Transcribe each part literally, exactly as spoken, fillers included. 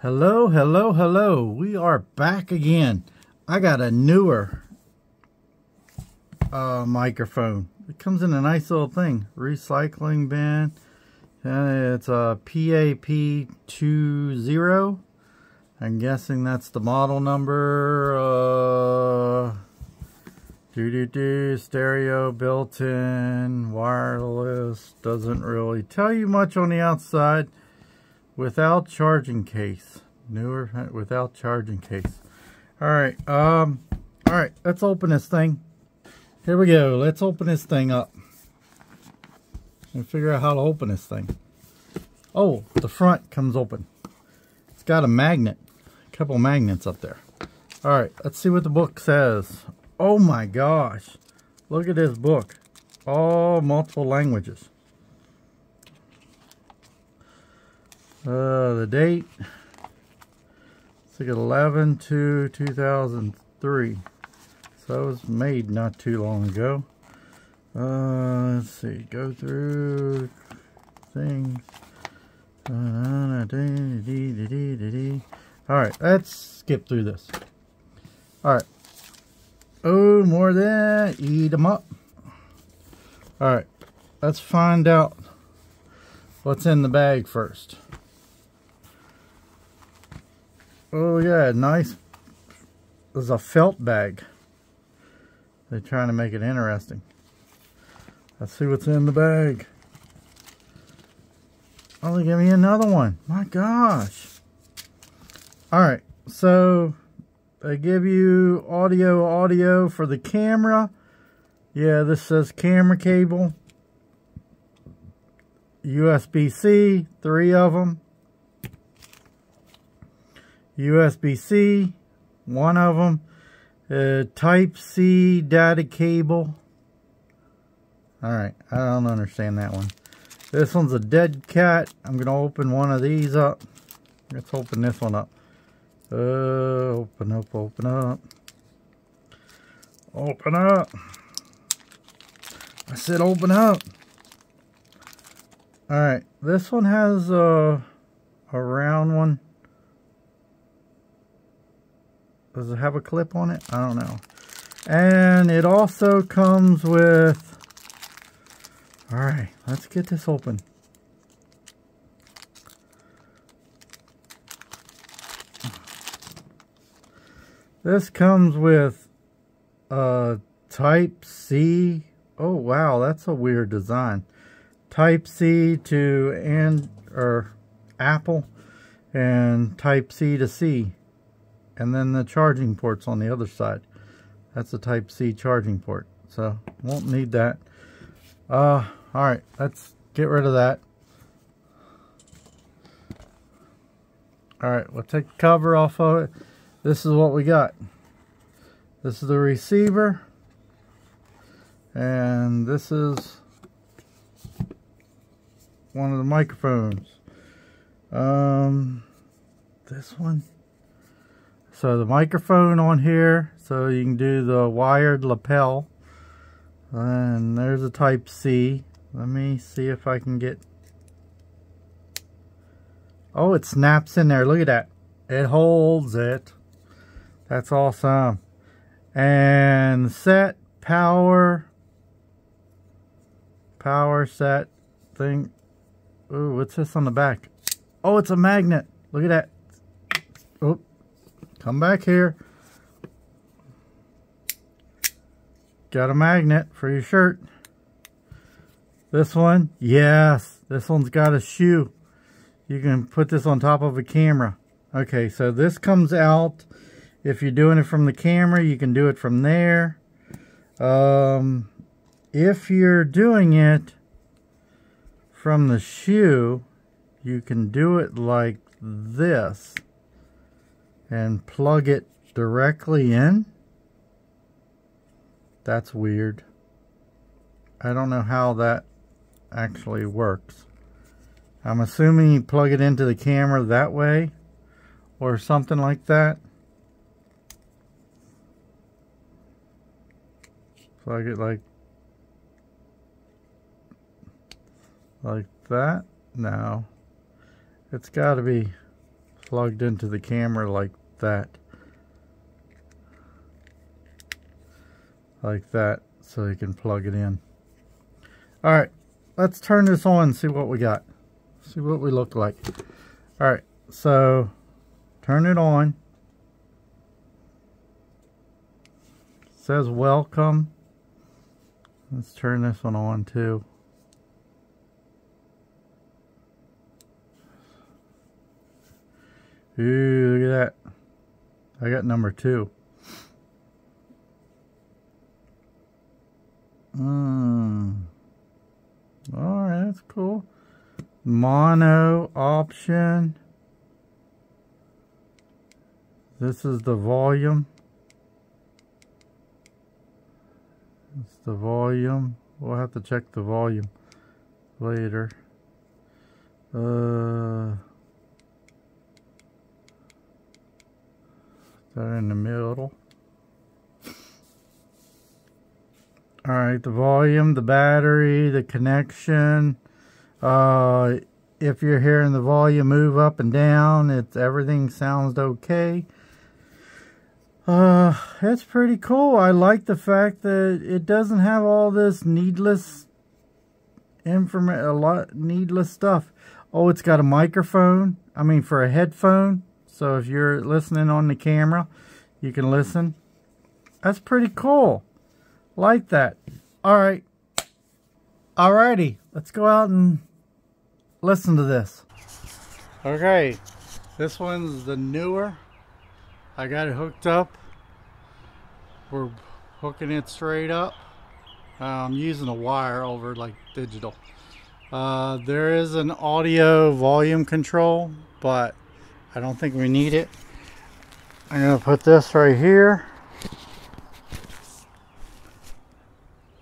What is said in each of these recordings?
Hello, hello, hello. We are back again. I got a newer uh, microphone. It comes in a nice little thing. Recycling bin. And it's a P A P twenty. I'm guessing that's the model number. Uh, do do do. Stereo built-in. Wireless. Doesn't really tell you much on the outside. Without charging case. Neewer without charging case. Alright, um, alright, let's open this thing. Here we go. Let's open this thing up. And figure out how to open this thing. Oh, the front comes open. It's got a magnet. A couple magnets up there. Alright, let's see what the book says. Oh my gosh. Look at this book. All multiple languages. Uh, the date, it's like eleven two two thousand three, so it was made not too long ago. Uh, let's see, go through things. Alright, let's skip through this. Alright. Oh, more of that. Eat them up. Alright, let's find out what's in the bag first. Oh yeah, nice. There's a felt bag. They're trying to make it interesting. Let's see what's in the bag. Oh, they gave me another one. My gosh. Alright, so they give you audio audio for the camera. Yeah, this says camera cable. U S B C, three of them. U S B C, one of them, uh, Type-C data cable. Alright, I don't understand that one. This one's a dead cat. I'm going to open one of these up. Let's open this one up. Uh, open up, open up. Open up. I said open up. Alright, this one has uh, a round one. Does it have a clip on it? I don't know. And it also comes with... Alright, let's get this open. This comes with uh, Type-C. Oh, wow, that's a weird design. Type-C to and or Apple and Type-C to C. And then the charging port's on the other side. That's a Type-C charging port. So, won't need that. Uh, Alright, let's get rid of that. Alright, we'll take the cover off of it. This is what we got. This is the receiver. And this is one of the microphones. Um, this one. So the microphone on here, so you can do the wired lapel. And there's a Type-C. Let me see if I can get... Oh, it snaps in there. Look at that. It holds it. That's awesome. And set, power. Power set thing. Ooh, what's this on the back? Oh, it's a magnet. Look at that. Oop. Come back here. Got a magnet for your shirt. This one, yes. This one's got a shoe. You can put this on top of a camera. Okay, so this comes out. If you're doing it from the camera, you can do it from there. Um, if you're doing it from the shoe, you can do it like this. And plug it directly in. That's weird. I don't know how that actually works. I'm assuming you plug it into the camera that way or something like that. Plug it like like that. No, it's got to be plugged into the camera like that. Like that, so you can plug it in. Alright, let's turn this on and see what we got. See what we look like. Alright, so turn it on. It says welcome. Let's turn this one on too. Ooh, look at that. I got number two. Mm. Alright, that's cool. Mono option. This is the volume. It's the volume. We'll have to check the volume later. Uh, that in the middle. Alright, the volume, the battery, the connection. Uh, if you're hearing the volume move up and down, it's everything sounds okay. Uh, that's pretty cool. I like the fact that it doesn't have all this needless information, a lot needless stuff. Oh, it's got a microphone. I mean, for a headphone. So if you're listening on the camera, you can listen. That's pretty cool. Like that. Alright. Alrighty. Let's go out and listen to this. Okay. This one's the Neewer. I got it hooked up. We're hooking it straight up. Uh, I'm using a wire over like digital. Uh, there is an audio volume control, but I don't think we need it. I'm going to put this right here.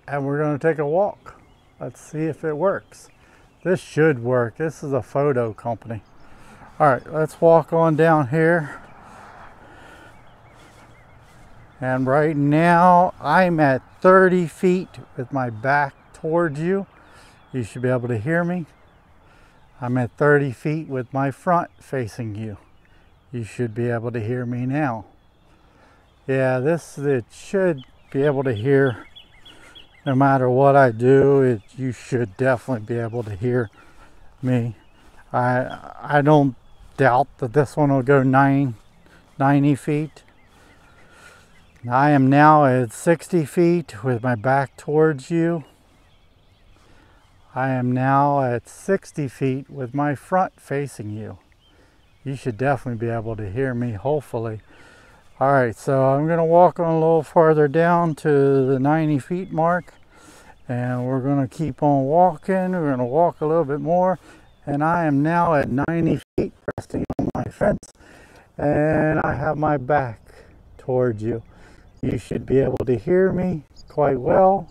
And we're going to take a walk. Let's see if it works. This should work. This is a photo company. All right, let's walk on down here. And right now I'm at thirty feet with my back towards you. You should be able to hear me. I'm at thirty feet with my front facing you. You should be able to hear me now. Yeah, this it should be able to hear. No matter what I do, it, you should definitely be able to hear me. I I don't doubt that this one will go ninety feet. I am now at sixty feet with my back towards you. I am now at sixty feet with my front facing you. You should definitely be able to hear me, hopefully. Alright, so I'm going to walk on a little farther down to the ninety feet mark, and we're going to keep on walking. We're going to walk a little bit more, and I am now at ninety feet resting on my fence, and I have my back towards you. You should be able to hear me quite well.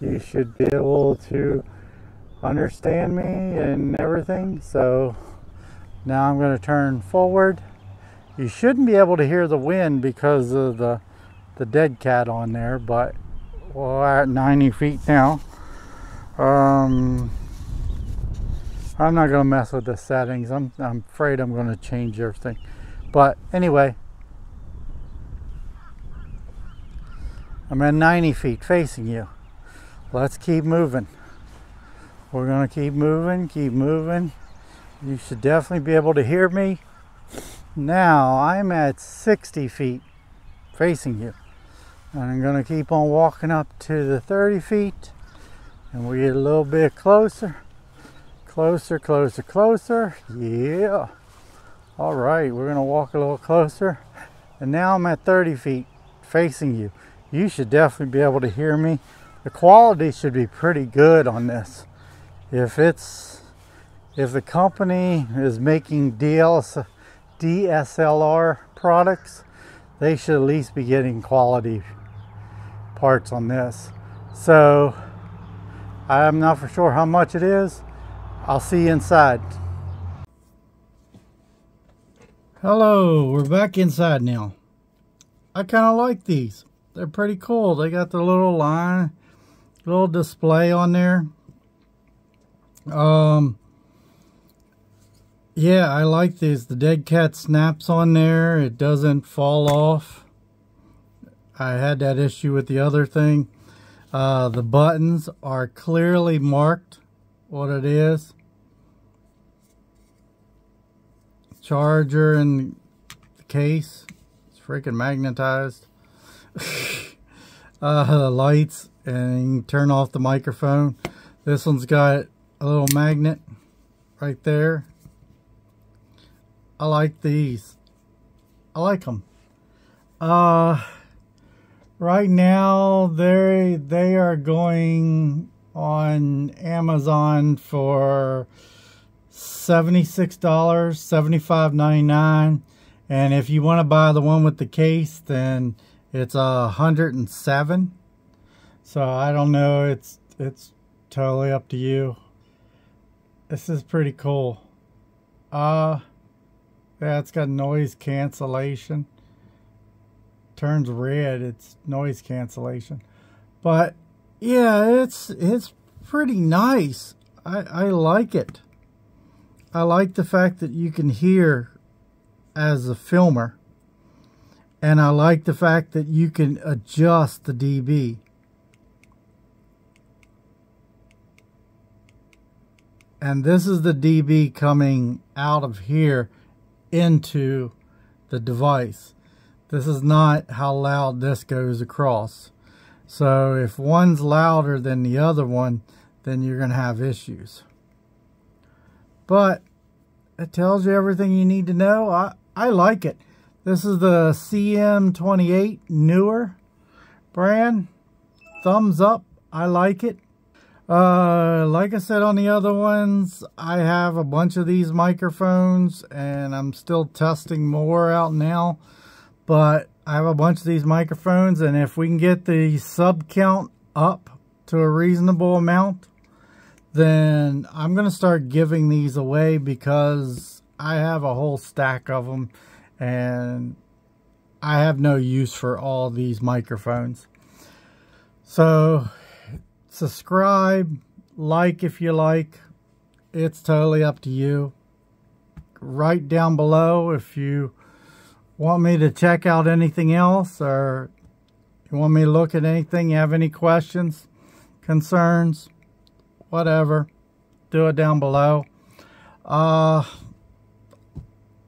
You should be able to understand me and everything. So now I'm going to turn forward. You shouldn't be able to hear the wind because of the the dead cat on there, but we're at ninety feet now. Um, I'm not gonna mess with the settings. I'm I'm afraid I'm gonna change everything. But anyway, I'm at ninety feet facing you. Let's keep moving. We're gonna keep moving, keep moving. You should definitely be able to hear me. Now I'm at sixty feet facing you, and I'm going to keep on walking up to the thirty feet, and we get a little bit closer, closer, closer, closer. Yeah. All right, we're going to walk a little closer, and now I'm at thirty feet facing you. You should definitely be able to hear me. The quality should be pretty good on this. If it's if the company is making deals. D S L R products, they should at least be getting quality parts on this. So I'm not for sure how much it is. I'll see you inside. Hello, we're back inside now. I kind of like these. They're pretty cool. They got the little line, little display on there. Um, Yeah, I like these. The dead cat snaps on there. It doesn't fall off. I had that issue with the other thing. Uh, the buttons are clearly marked what it is. Charger and the case. It's freaking magnetized. uh, the lights, and you can turn off the microphone. This one's got a little magnet right there. I like these. I like them. Uh, right now, they they are going on Amazon for seventy-six dollars, seventy-five ninety-nine. And if you want to buy the one with the case, then it's one hundred and seven dollars. So I don't know. It's it's totally up to you. This is pretty cool. Uh. Yeah, it's got noise cancellation. Turns red, it's noise cancellation. But yeah, it's it's pretty nice. I, I like it. I like the fact that you can hear as a filmer. And I like the fact that you can adjust the D B. And this is the D B coming out of here into the device. This is not how loud this goes across. So if one's louder than the other one, then you're gonna have issues. But it tells you everything you need to know. I, I like it. This is the C M twenty-eight Neewer brand. Thumbs up, I like it. Uh, like I said on the other ones, I have a bunch of these microphones and I'm still testing more out now, but I have a bunch of these microphones, and if we can get the sub count up to a reasonable amount, then I'm going to start giving these away, because I have a whole stack of them and I have no use for all these microphones. So subscribe, like if you like. It's totally up to you. Write down below if you want me to check out anything else, or you want me to look at anything, you have any questions, concerns, whatever, do it down below. Uh,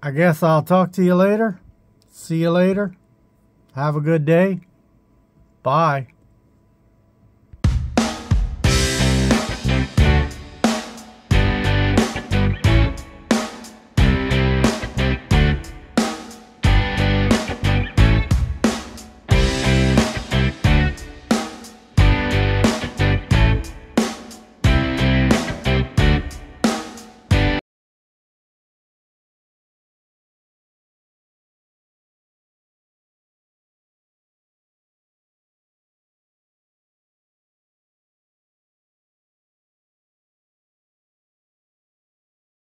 I guess I'll talk to you later. See you later. Have a good day. Bye.